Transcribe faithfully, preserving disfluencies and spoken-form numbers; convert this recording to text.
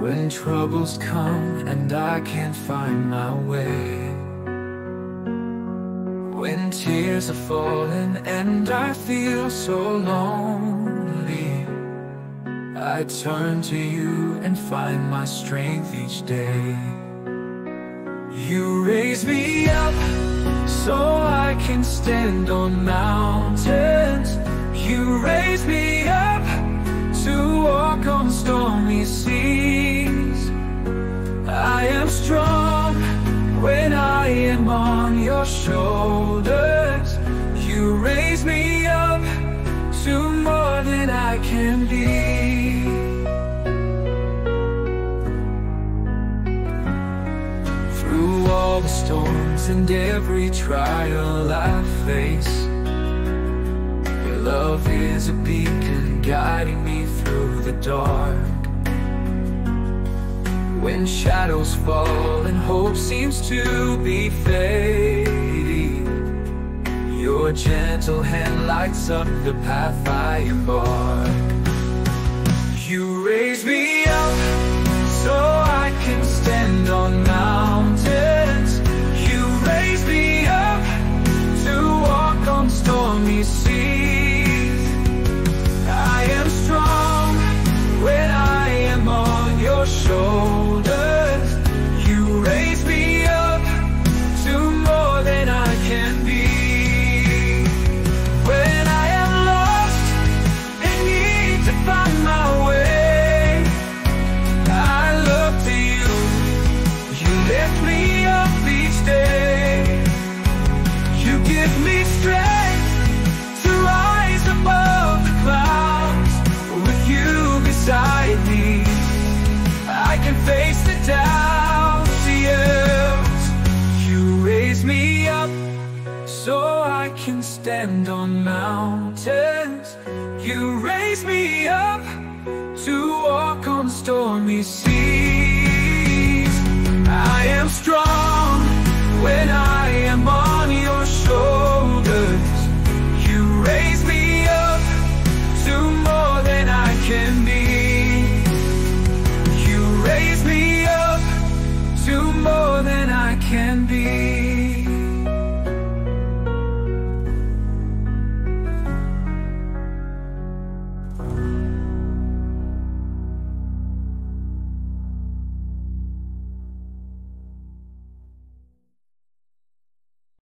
When troubles come and I can't find my way, when tears are falling and I feel so lonely, I turn to you and find my strength each day. You raise me up so I can stand on mountains. You raise me up to walk on stormy seas. I am strong when I am on your shoulders. You raise me up to more than I can be. Through all the storms and every trial I face, love is a beacon guiding me through the dark. When shadows fall and hope seems to be fading, your gentle hand lights up the path I embark. You raise me up so I can stand on mountains. You raise me up to walk on stormy seas. Shoulders, you raise me up to more than I can be. When I am lost and need to find my way, I look to you. You lift me up each day. You give me strength to rise above the clouds. With you beside me, I can face the doubts, the ills. You raise me up so I can stand on mountains. You raise me up to walk on stormy seas. I am strong when I